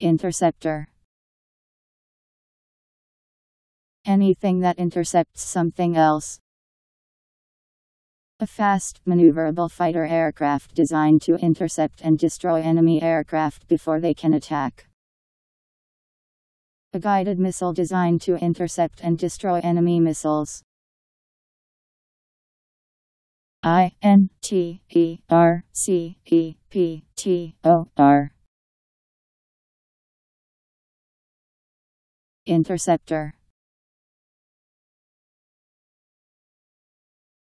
Interceptor. Anything that intercepts something else. A fast, maneuverable fighter aircraft designed to intercept and destroy enemy aircraft before they can attack. A guided missile designed to intercept and destroy enemy missiles. INTERCEPTOR. Interceptor.